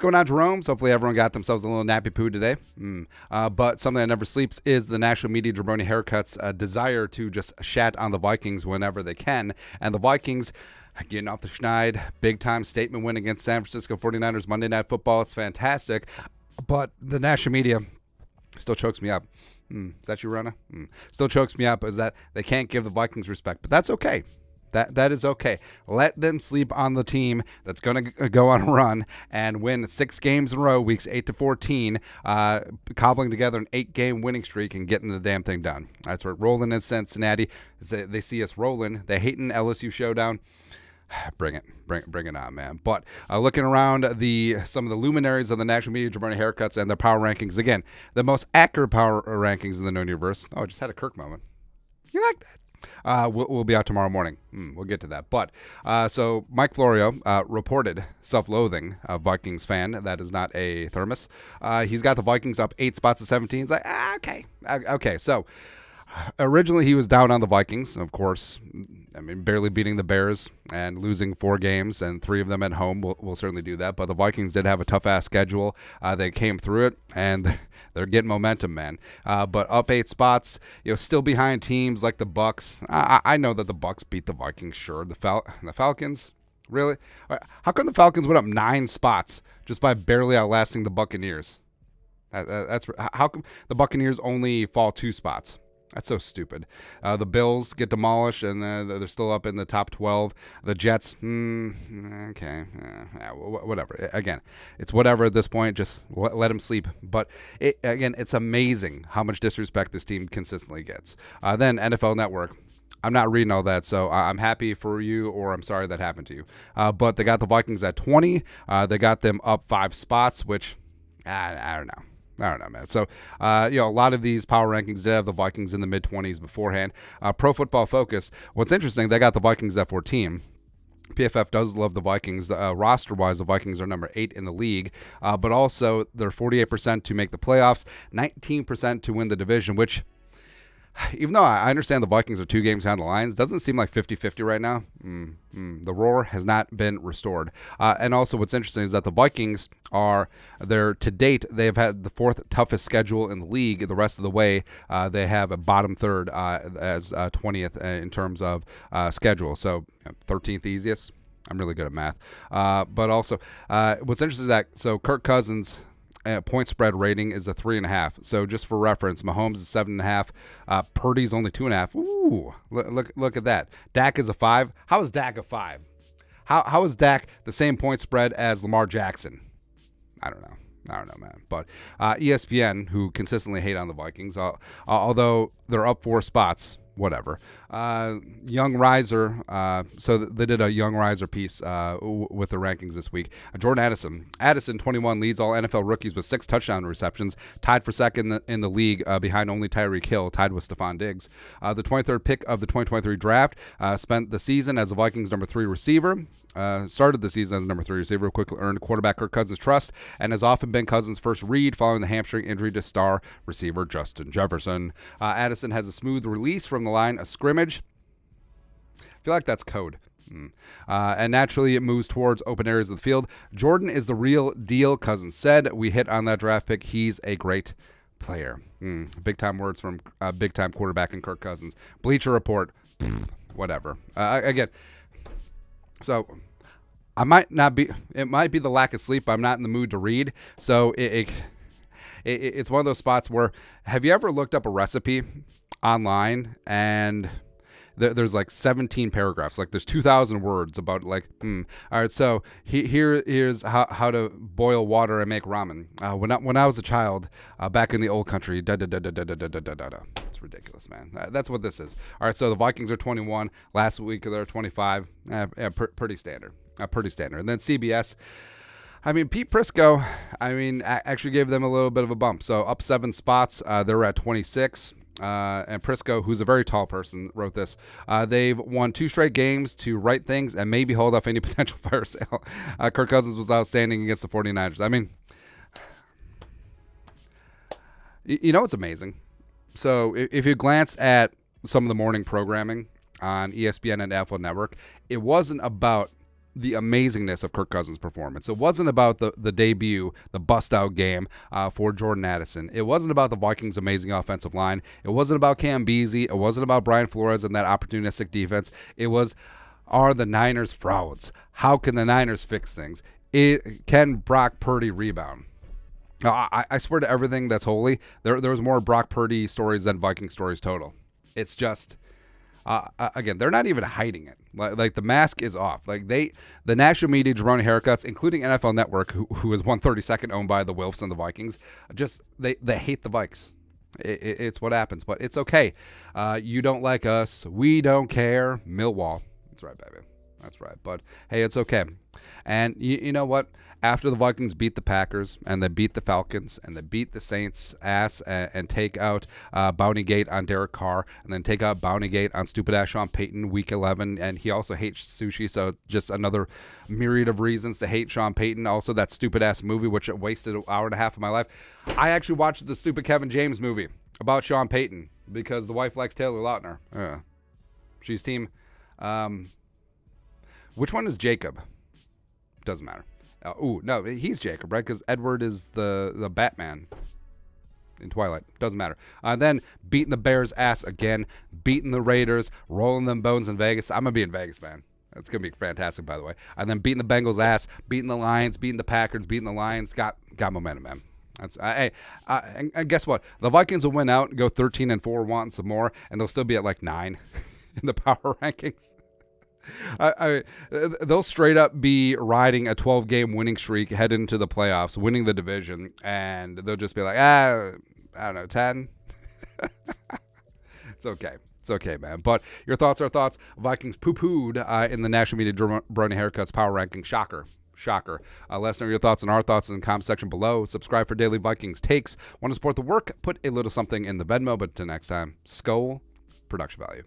What's going on, Jerome's? Hopefully everyone got themselves a little nappy poo today. But something that never sleeps is the national media jabroni haircut's desire to just shat on the Vikings whenever they can. And the Vikings getting off the schneid, big-time statement win against San Francisco 49ers Monday Night Football. It's fantastic. But the national media still chokes me up. Is that you, Rona? Still chokes me up is that they can't give the Vikings respect. But that's okay. That is okay. Let them sleep on the team that's going to go on a run and win 6 games in a row, weeks 8 to 14, cobbling together an 8-game winning streak and getting the damn thing done. That's right. Rolling in Cincinnati. They see us rolling. They hating LSU showdown. Bring it. Bring it on, man. But looking around some of the luminaries of the national media jabroni haircuts and their power rankings. Again, the most accurate power rankings in the known universe. Oh, I just had a Kirk moment. You like that? We'll be out tomorrow morning. We'll get to that. But so Mike Florio, reported self-loathing Vikings fan. That is not a thermos. He's got the Vikings up 8 spots to 17. He's like, ah, okay. Okay. So originally he was down on the Vikings, of course. I mean, barely beating the Bears and losing 4 games and 3 of them at home will certainly do that. But the Vikings did have a tough-ass schedule. They came through it, and they're getting momentum, man. But up 8 spots, you know, still behind teams like the Bucks. I know that the Bucks beat the Vikings, sure. The Falcons, really? How come the Falcons went up 9 spots just by barely outlasting the Buccaneers? That's how come the Buccaneers only fall 2 spots? That's so stupid. The Bills get demolished, and they're still up in the top 12. The Jets, okay, whatever. Again, it's whatever at this point. Just let them sleep. But, again, it's amazing how much disrespect this team consistently gets. Then NFL Network. I'm not reading all that, so I'm happy for you, or I'm sorry that happened to you. But they got the Vikings at 20. They got them up 5 spots, which I don't know. I don't know, man. So, you know, a lot of these power rankings did have the Vikings in the mid-20s beforehand. Pro Football Focus, what's interesting, they got the Vikings at 14. PFF does love the Vikings. Roster-wise, the Vikings are number 8 in the league, but also they're 48% to make the playoffs, 19% to win the division, which, even though I understand the Vikings are 2 games behind the Lions, doesn't seem like 50-50 right now. The roar has not been restored. And also what's interesting is that the Vikings are there to date. They've had the 4th toughest schedule in the league. The rest of the way, they have a bottom third as 20th in terms of schedule. So 13th easiest. I'm really good at math. But also what's interesting is that so Kirk Cousins – point spread rating is a 3.5. So just for reference, Mahomes is 7.5. Purdy's only 2.5. Ooh, look at that. Dak is a 5. How is Dak a 5? How is Dak the same point spread as Lamar Jackson? I don't know, man. But ESPN, who consistently hate on the Vikings, although they're up 4 spots. Whatever. Young Riser, so they did a Young Riser piece with the rankings this week. Jordan Addison. Addison, 21, leads all NFL rookies with 6 touchdown receptions, tied for second in the league behind only Tyreek Hill, tied with Stephon Diggs. The 23rd pick of the 2023 draft, spent the season as the Vikings' number 3 receiver. Started the season as a number 3 receiver, quickly earned quarterback Kirk Cousins' trust, and has often been Cousins' first read following the hamstring injury to star receiver Justin Jefferson. Addison has a smooth release from the line of scrimmage. I feel like that's code. And naturally, it moves towards open areas of the field. Jordan is the real deal, Cousins said. We hit on that draft pick. He's a great player. Big-time words from big-time quarterback and Kirk Cousins. Bleacher Report, whatever. Again, so I might not be, it might be the lack of sleep. I'm not in the mood to read. So it's one of those spots where, have you ever looked up a recipe online and there's like 17 paragraphs, like there's 2,000 words about like, all right, so here's how to boil water and make ramen. When I was a child, back in the old country, It's ridiculous, man. That's what this is. All right, so the Vikings are 21. Last week they're 25. Pretty standard. Pretty standard. And then CBS. I mean, Pete Prisco, I mean, actually gave them a little bit of a bump. So up 7 spots. They're at 26. And Prisco, who's a very tall person, wrote this. They've won 2 straight games to right things and maybe hold off any potential fire sale. Kirk Cousins was outstanding against the 49ers. I mean, you know what's amazing? So if you glance at some of the morning programming on ESPN and NFL Network, it wasn't about the amazingness of Kirk Cousins' performance. It wasn't about the debut, the bust-out game for Jordan Addison. It wasn't about the Vikings' amazing offensive line. It wasn't about Cam Beasy. It wasn't about Brian Flores and that opportunistic defense. It was, are the Niners frauds? How can the Niners fix things? Can Brock Purdy rebound? I swear to everything that's holy, there was more Brock Purdy stories than Viking stories total. It's just, again, they're not even hiding it. Like the mask is off. Like the national media running haircuts, including NFL Network, who is 132nd owned by the Wilfs and the Vikings, just they hate the Vikes. It's what happens, but it's okay. You don't like us. We don't care. Millwall. That's right, baby. That's right. But, hey, it's okay. And you know what? After the Vikings beat the Packers and they beat the Falcons and they beat the Saints' ass and take out Bounty Gate on Derek Carr and then take out Bounty Gate on stupid-ass Sean Payton week 11, and he also hates sushi, so just another myriad of reasons to hate Sean Payton. Also, that stupid-ass movie, which wasted an hour and a half of my life. I actually watched the stupid Kevin James movie about Sean Payton because the wife likes Taylor Lautner. She's team. Which one is Jacob? Doesn't matter. Oh no, he's Jacob, right? Because Edward is the Batman in Twilight. Doesn't matter. Then beating the Bears' ass again, beating the Raiders, rolling them bones in Vegas. I'm gonna be in Vegas, man. It's gonna be fantastic, by the way. And then beating the Bengals' ass, beating the Lions, beating the Packers, beating the Lions. Got momentum, man. That's hey. And guess what? The Vikings will win out, and go 13-4, wanting some more, and they'll still be at like 9 in the power rankings. They'll straight up be riding a 12-game winning streak, head into the playoffs, winning the division, and they'll just be like, I don't know, 10. It's okay. It's okay, man. But your thoughts are thoughts. Vikings poo-pooed in the national media brony haircuts power ranking. Shocker. Shocker. Let us know your thoughts and our thoughts in the comment section below. Subscribe for daily Vikings takes. Want to support the work? Put a little something in the Venmo. But until next time, Skol, production value.